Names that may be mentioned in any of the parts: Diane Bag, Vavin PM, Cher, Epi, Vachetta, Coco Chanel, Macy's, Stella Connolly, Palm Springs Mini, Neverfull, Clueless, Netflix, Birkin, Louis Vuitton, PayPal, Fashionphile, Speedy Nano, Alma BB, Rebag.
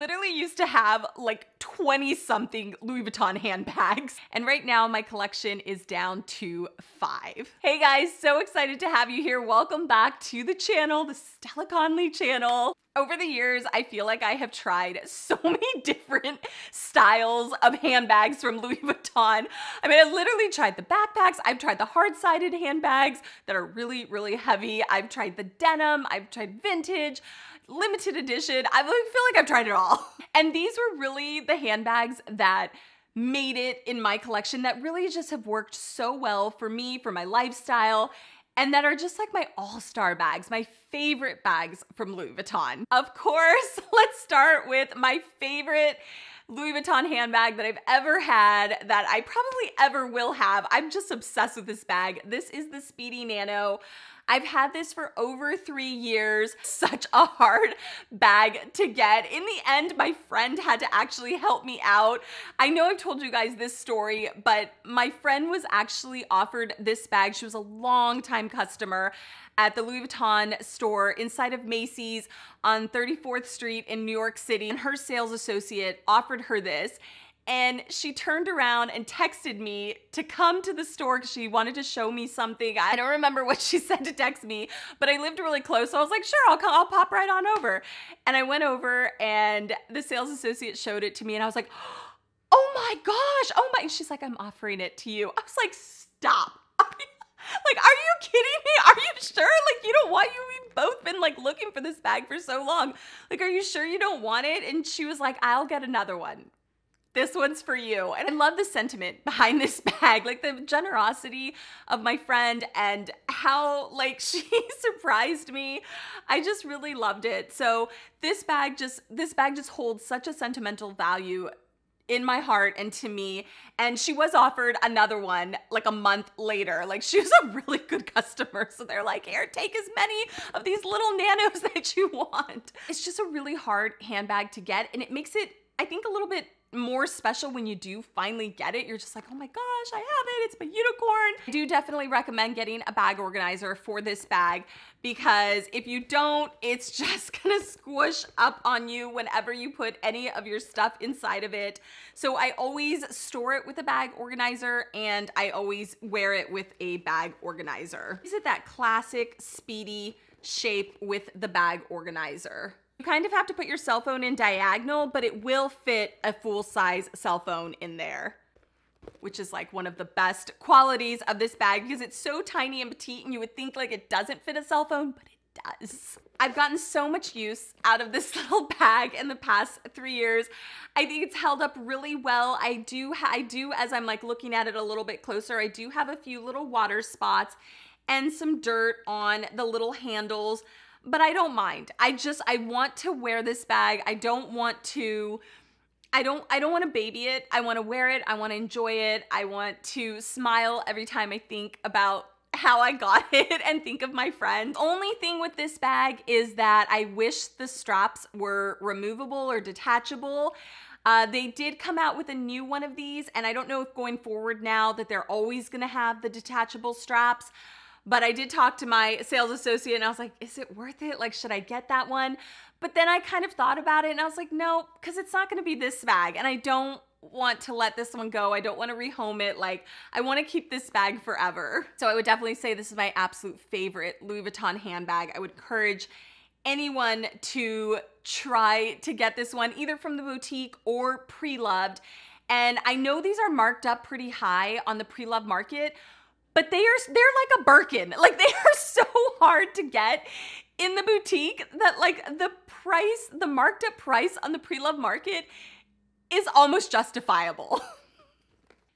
literally used to have like 20-something Louis Vuitton handbags, and right now my collection is down to 5. Hey guys, so excited to have you here. Welcome back to the channel, the Stella Connolly channel. Over the years, I feel like I have tried so many different styles of handbags from Louis Vuitton. I mean, I literally tried the backpacks. I've tried the hard-sided handbags that are really, really heavy. I've tried the denim. I've tried vintage, limited edition. I feel like I've tried it all. And these were really the handbags that made it in my collection that really just have worked so well for me, for my lifestyle, and that are just like my all-star bags, my favorite bags from Louis Vuitton. Of course, let's start with my favorite Louis Vuitton handbag that I've ever had, that I probably ever will have. I'm just obsessed with this bag. This is the Speedy Nano. I've had this for over 3 years. Such a hard bag to get. In the end, my friend had to actually help me out. I know I've told you guys this story, but my friend was actually offered this bag. She was a long-time customer at the Louis Vuitton store inside of Macy's on 34th Street in New York City, and her sales associate offered her this. And she turned around and texted me to come to the store because she wanted to show me something. I don't remember what she said to text me, but I lived really close, so I was like, sure, I'll pop right on over. And I went over and the sales associate showed it to me and I was like, oh my gosh, oh my, and she's like, I'm offering it to you. I was like, stop. Like, are you kidding me? Are you sure? Like, you don't want you? We've both been like looking for this bag for so long. Like, are you sure you don't want it? And she was like, I'll get another one. This one's for you. And I love the sentiment behind this bag, like the generosity of my friend and how like she surprised me. I just really loved it. So this bag just holds such a sentimental value in my heart and to me. And she was offered another one like a month later. Like, she was a really good customer. So they're like, here, take as many of these little nanos that you want. It's just a really hard handbag to get. And it makes it, I think, a little bit more special when you do finally get it. You're just like, oh my gosh, I have it, it's my unicorn. I do definitely recommend getting a bag organizer for this bag, because if you don't, it's just gonna squish up on you whenever you put any of your stuff inside of it. So I always store it with a bag organizer, and I always wear it with a bag organizer. Is it that classic Speedy shape with the bag organizer? You kind of have to put your cell phone in diagonal, but it will fit a full-size cell phone in there, which is like one of the best qualities of this bag, because it's so tiny and petite and you would think like it doesn't fit a cell phone, but it does. I've gotten so much use out of this little bag in the past 3 years. I think it's held up really well. I do, as I'm like looking at it a little bit closer, I do have a few little water spots and some dirt on the little handles. But I don't mind. I want to wear this bag. I don't want to baby it. I want to wear it. I want to enjoy it. I want to smile every time I think about how I got it and think of my friend. Only thing with this bag is that I wish the straps were removable or detachable. They did come out with a new one of these, and I don't know if going forward now that they're always going to have the detachable straps. But I did talk to my sales associate and I was like, is it worth it? Like, should I get that one? But then I kind of thought about it and I was like, no, because it's not going to be this bag. And I don't want to let this one go. I don't want to rehome it. Like, I want to keep this bag forever. So I would definitely say this is my absolute favorite Louis Vuitton handbag. I would encourage anyone to try to get this one, either from the boutique or pre-loved. And I know these are marked up pretty high on the pre-loved market, but they're like a Birkin. Like, they are so hard to get in the boutique that like the price, the marked up price on the pre-loved market is almost justifiable.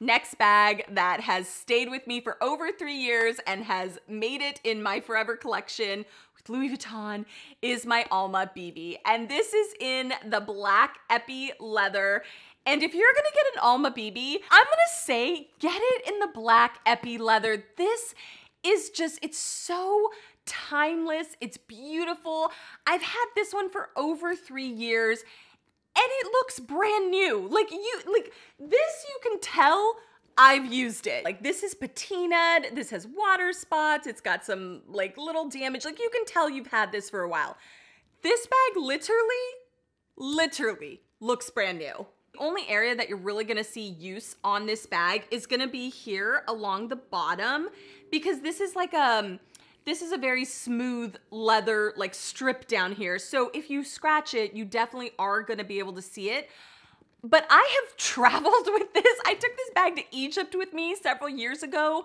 Next bag that has stayed with me for over 3 years and has made it in my forever collection with Louis Vuitton is my Alma BB. And this is in the black Epi leather. And if you're gonna get an Alma BB, I'm gonna say get it in the black Epi leather. This is just, it's so timeless, it's beautiful. I've had this one for over 3 years and it looks brand new. Like this, you can tell I've used it. Like, this is patinaed, this has water spots, it's got some like little damage. Like, you can tell you've had this for a while. This bag literally literally looks brand new. The only area that you're really gonna see use on this bag is gonna be here along the bottom, because this is like a, this is a very smooth leather like strip down here. So if you scratch it, you definitely are gonna be able to see it. But I have traveled with this. I took this bag to Egypt with me several years ago,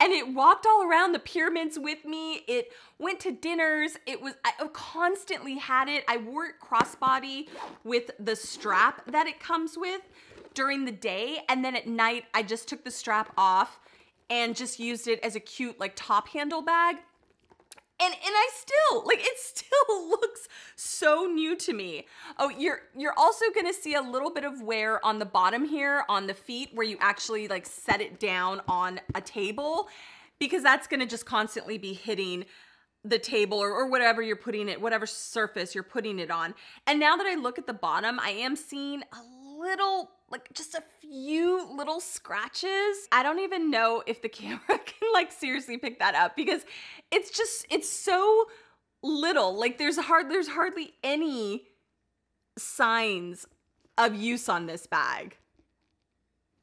and it walked all around the pyramids with me. It went to dinners. I constantly had it. I wore it crossbody with the strap that it comes with during the day, and then at night I just took the strap off and just used it as a cute like top handle bag. And I still, like, it still looks so new to me. Oh, you're also gonna see a little bit of wear on the bottom here, on the feet, where you actually like set it down on a table, because that's gonna just constantly be hitting the table or whatever you're putting it, whatever surface you're putting it on. And now that I look at the bottom, I am seeing a little, like just a few little scratches. I don't even know if the camera can like seriously pick that up, because it's just, it's so little. Like there's hardly any signs of use on this bag.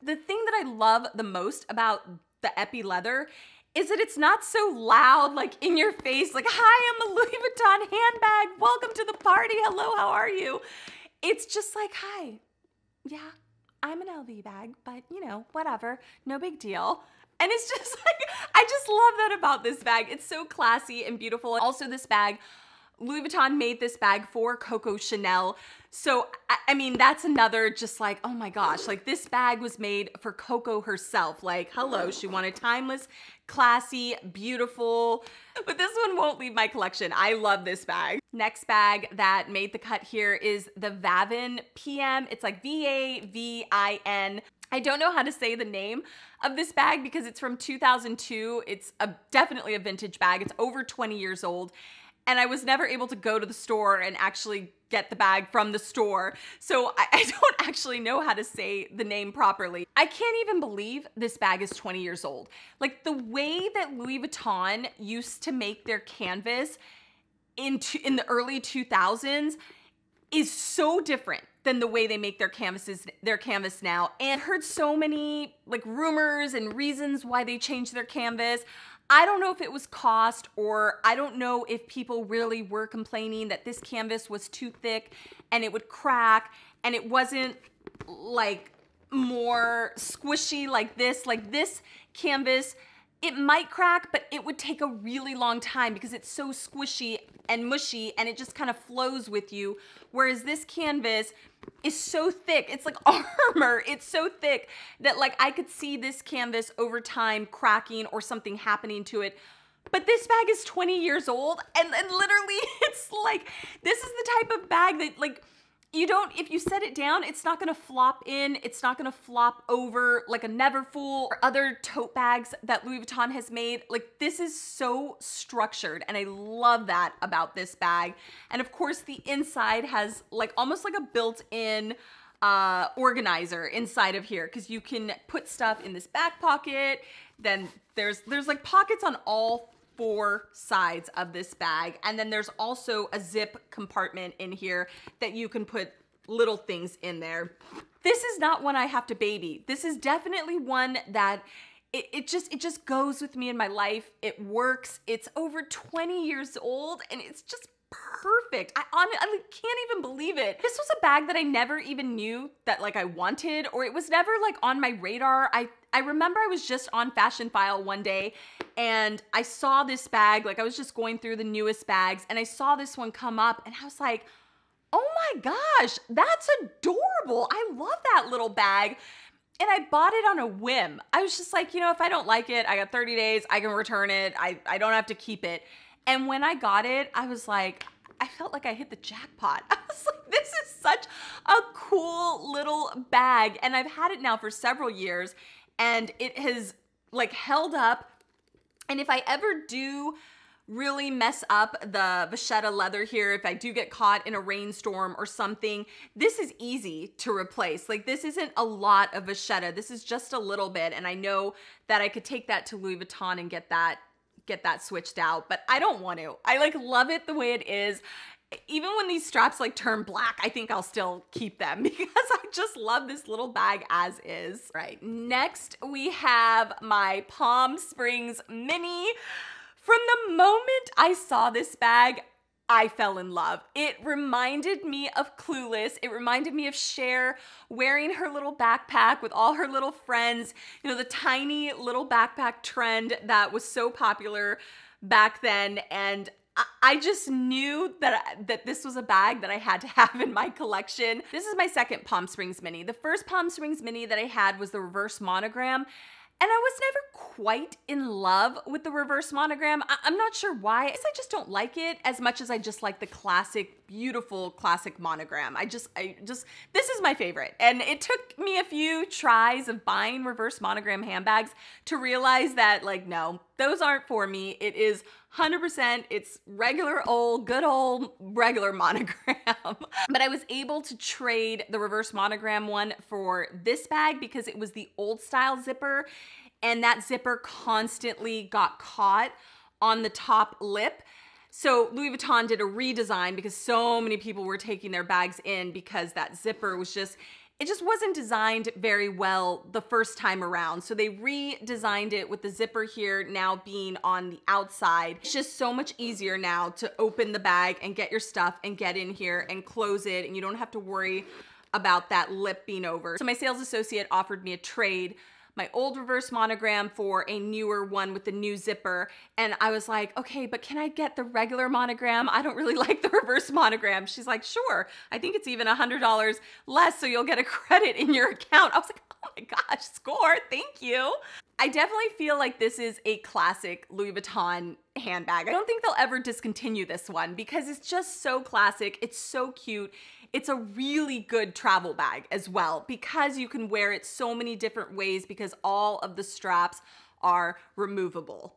The thing that I love the most about the Epi leather is that it's not so loud, like in your face, like, hi, I'm a Louis Vuitton handbag. Welcome to the party. Hello, how are you? It's just like, hi, yeah, I'm an LV bag, but you know, whatever, no big deal. And it's just like, I just love that about this bag. It's so classy and beautiful. Also this bag, Louis Vuitton made this bag for Coco Chanel. So, I mean, that's another just like, oh my gosh, like this bag was made for Coco herself. Like, hello, she wanted timeless, classy, beautiful, but this one won't leave my collection. I love this bag. Next bag that made the cut here is the Vavin PM. It's like V-A-V-I-N. I don't know how to say the name of this bag because it's from 2002. It's definitely a vintage bag. It's over 20 years old. And I was never able to go to the store and actually get the bag from the store. So I don't actually know how to say the name properly. I can't even believe this bag is 20 years old. Like the way that Louis Vuitton used to make their canvas in the early 2000s is so different than the way they make their canvases, their canvas now. And I heard so many like rumors and reasons why they changed their canvas. I don't know if it was cost, or I don't know if people really were complaining that this canvas was too thick and it would crack and it wasn't like more squishy like this. Like this canvas, it might crack, but it would take a really long time because it's so squishy and mushy and it just kind of flows with you. Whereas this canvas is so thick, it's like armor, it's so thick that like I could see this canvas over time cracking or something happening to it. But this bag is 20 years old and literally it's like, this is the type of bag that like, you don't, if you set it down, it's not gonna flop in, it's not gonna flop over like a Neverfull or other tote bags that Louis Vuitton has made. Like this is so structured and I love that about this bag. And of course the inside has like almost like a built-in organizer inside of here, because you can put stuff in this back pocket. Then there's like pockets on all four sides of this bag. And then there's also a zip compartment in here that you can put little things in there. This is not one I have to baby. This is definitely one that it just goes with me in my life. It works. It's over 20 years old and it's just perfect. I honestly can't even believe it. This was a bag that I never even knew that like I wanted, or it was never like on my radar. I remember I was just on Fashionphile one day and I saw this bag, like I was just going through the newest bags and I saw this one come up and I was like, oh my gosh, that's adorable. I love that little bag. And I bought it on a whim. I was just like, you know, if I don't like it, I got 30 days, I can return it. I don't have to keep it. And when I got it, I was like, I felt like I hit the jackpot. I was like, this is such a cool little bag. And I've had it now for several years and it has like held up. And if I ever do really mess up the Vachetta leather here, if I do get caught in a rainstorm or something, this is easy to replace. Like this isn't a lot of Vachetta. This is just a little bit. And I know that I could take that to Louis Vuitton and get that switched out, but I don't want to. I like love it the way it is. even when these straps like turn black, I think I'll still keep them because I just love this little bag as is. Right, next we have my Palm Springs Mini. From the moment I saw this bag, I fell in love. It reminded me of Clueless. It reminded me of Cher wearing her little backpack with all her little friends. You know, the tiny little backpack trend that was so popular back then. And I just knew that this was a bag that I had to have in my collection. This is my second Palm Springs Mini. The first Palm Springs Mini that I had was the reverse monogram. And I was never quite in love with the reverse monogram. I'm not sure why. I guess I just don't like it as much as I just like the classic, beautiful classic monogram. I just, this is my favorite. And it took me a few tries of buying reverse monogram handbags to realize that, like, no, those aren't for me. It is 100%, it's regular old, good old regular monogram. But I was able to trade the reverse monogram one for this bag because it was the old style zipper, and that zipper constantly got caught on the top lip. So Louis Vuitton did a redesign because so many people were taking their bags in because that zipper was just, it just wasn't designed very well the first time around. So they redesigned it with the zipper here now being on the outside. It's just so much easier now to open the bag and get your stuff and get in here and close it, and you don't have to worry about that lip being over. So my sales associate offered me a trade, my old reverse monogram for a newer one with the new zipper. And I was like, okay, but can I get the regular monogram? I don't really like the reverse monogram. She's like, sure. I think it's even $100 less, so you'll get a credit in your account. I was like, oh my gosh, score, thank you. I definitely feel like this is a classic Louis Vuitton handbag. I don't think they'll ever discontinue this one because it's just so classic. It's so cute. It's a really good travel bag as well because you can wear it so many different ways because all of the straps are removable.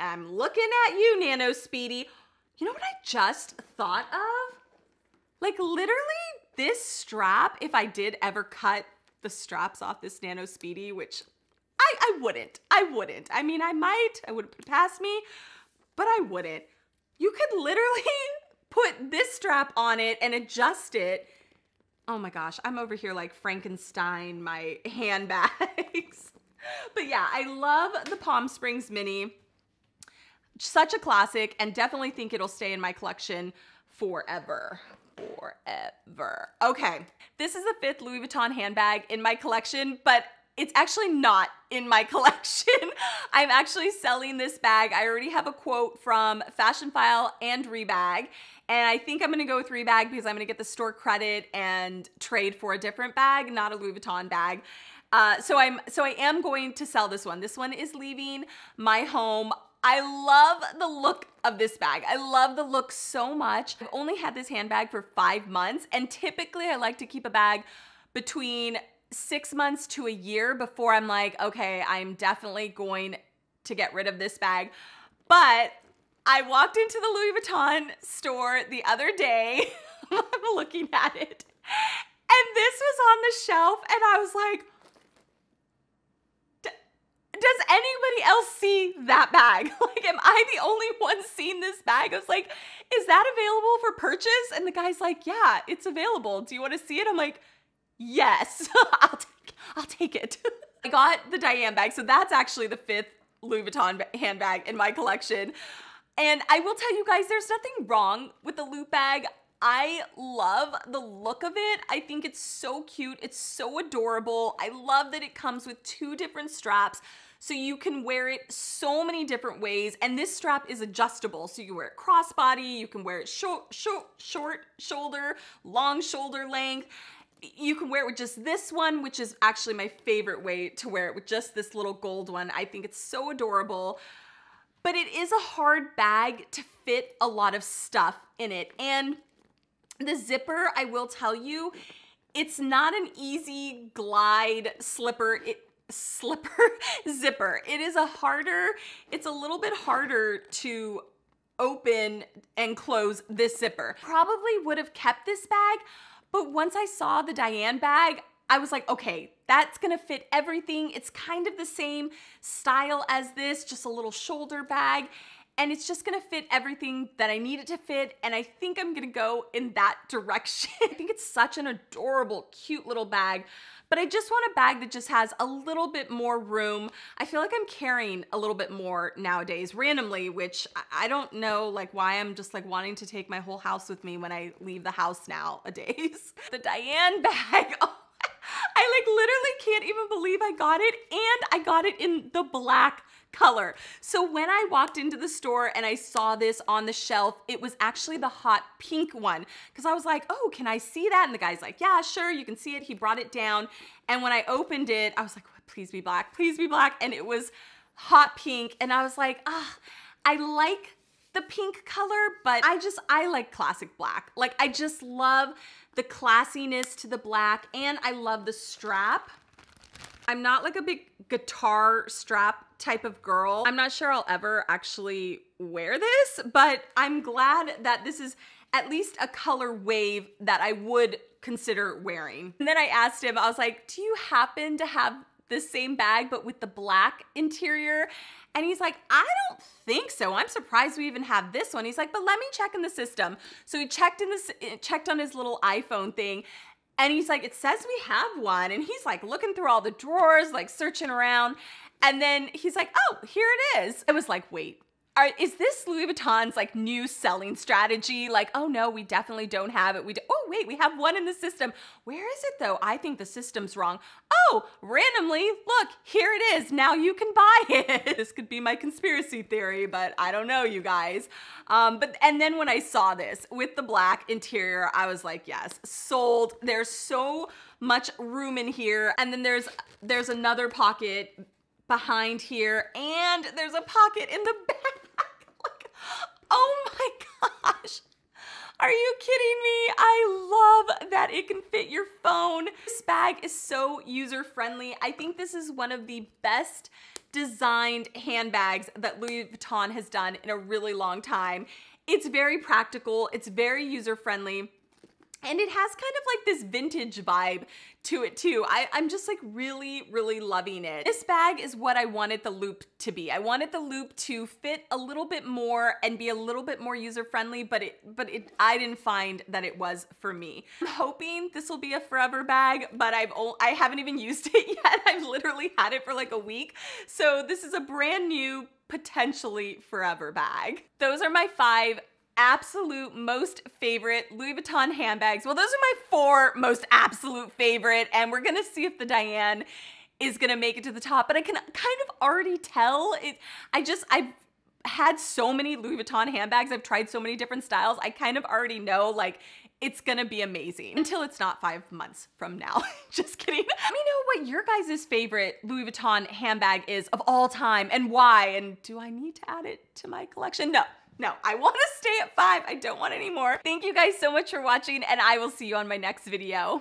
I'm looking at you, Nano Speedy. You know what I just thought of? Like, literally this strap, if I did ever cut the straps off this Nano Speedy, which I wouldn't. I mean, I might, I wouldn't put it past me, but I wouldn't. You could literally put this strap on it and adjust it. Oh my gosh, I'm over here like Frankenstein my handbags. But yeah, I love the Palm Springs Mini. Such a classic, and definitely think it'll stay in my collection forever. Forever. Okay, this is the fifth Louis Vuitton handbag in my collection, but it's actually not in my collection. I'm actually selling this bag. I already have a quote from Fashionphile and Rebag, and I think I'm gonna go with Rebag because I'm gonna get the store credit and trade for a different bag, not a Louis Vuitton bag. So I am going to sell this one. This one is leaving my home. I love the look of this bag. I love the look so much. I've only had this handbag for 5 months, and typically I like to keep a bag between 6 months to a year before I'm like, okay, I'm definitely going to get rid of this bag. But I walked into the Louis Vuitton store the other day, I'm looking at it, and this was on the shelf, and I was like, does anybody else see that bag? Like, am I the only one seeing this bag? I was like, is that available for purchase? And the guy's like, yeah, it's available. Do you want to see it? I'm like, yes, I'll take it. I got the Diane bag, so that's actually the fifth Louis Vuitton handbag in my collection. And I will tell you guys, there's nothing wrong with the Loop bag. I love the look of it. I think it's so cute. It's so adorable. I love that it comes with 2 different straps, so you can wear it so many different ways. And this strap is adjustable, so you can wear it crossbody, you can wear it short shoulder, long shoulder length. You can wear it with just this one, which is actually my favorite way to wear it, with just this little gold one. I think it's so adorable. But it is a hard bag to fit a lot of stuff in it. And the zipper, I will tell you, it's not an easy glide zipper. It is a little bit harder to open and close this zipper. Probably would have kept this bag, but once I saw the Diane bag, I was like, okay, that's gonna fit everything. It's kind of the same style as this, just a little shoulder bag. and it's just gonna fit everything that I need it to fit, and I think I'm gonna go in that direction. I think it's such an adorable, cute little bag, but I just want a bag that just has a little bit more room. I feel like I'm carrying a little bit more nowadays randomly, which I don't know like why I'm just like wanting to take my whole house with me when I leave the house nowadays. The Diane bag. I like literally can't even believe I got it, and I got it in the black color. So when I walked into the store and I saw this on the shelf, it was actually the hot pink one, because I was like, oh, can I see that? And the guy's like, yeah, sure, you can see it. He brought it down, and when I opened it, I was like, please be black, please be black. And it was hot pink, and I was like, ah, I like the pink color, but I like classic black. Like, I just love the classiness to the black, and I love the strap. I'm not like a big guitar strap type of girl. I'm not sure I'll ever actually wear this, but I'm glad that this is at least a color wave that I would consider wearing. And then I asked him, I was like, do you happen to have this same bag but with the black interior? And he's like, I don't think so. I'm surprised we even have this one. He's like, but let me check in the system. So he checked on his little iPhone thing, and he's like, it says we have one. And he's like looking through all the drawers, like searching around. And then he's like, oh, here it is. I was like, wait, is this Louis Vuitton's like new selling strategy? Like, oh no, we definitely don't have it. Oh wait, we have one in the system. Where is it though? I think the system's wrong. Oh, randomly, look, here it is. Now you can buy it. This could be my conspiracy theory, but I don't know, you guys. And then when I saw this with the black interior, I was like, yes, sold. There's so much room in here. And then there's another pocket behind here, and there's a pocket in the back. Like, oh my gosh. Are you kidding me? I love that it can fit your phone. This bag is so user-friendly. I think this is one of the best designed handbags that Louis Vuitton has done in a really long time. It's very practical, it's very user-friendly, and it has kind of like this vintage vibe to it too. I'm just like really, really loving it. This bag is what I wanted the loop to be. I wanted the loop to fit a little bit more and be a little bit more user-friendly, but I didn't find that it was for me. I'm hoping this will be a forever bag, but I haven't even used it yet. I've literally had it for like a week. So this is a brand new, potentially forever bag. Those are my five absolute most favorite Louis Vuitton handbags. Well, those are my four most absolute favorite, and we're gonna see if the Diane is gonna make it to the top, but I can kind of already tell it. I've had so many Louis Vuitton handbags. I've tried so many different styles. I kind of already know like it's gonna be amazing until it's not 5 months from now. Just kidding. Let me know what your guys' favorite Louis Vuitton handbag is of all time and why, and do I need to add it to my collection? No. No, I want to stay at five. I don't want any more. Thank you guys so much for watching, and I will see you on my next video.